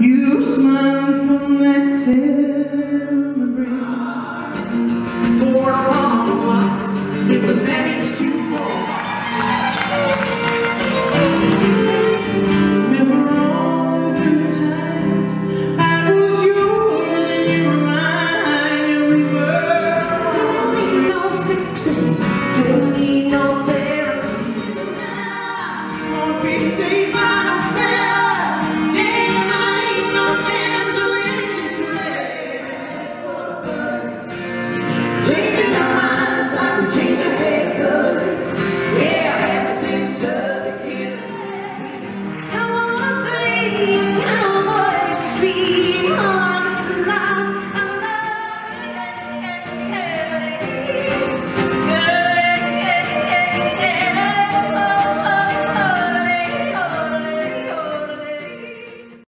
You smile from that celebration for a long walks, sympathetic support. Remember all the times I was yours and you were mine, and we were. Don't need no fixing, don't need no therapy. Won't be seen.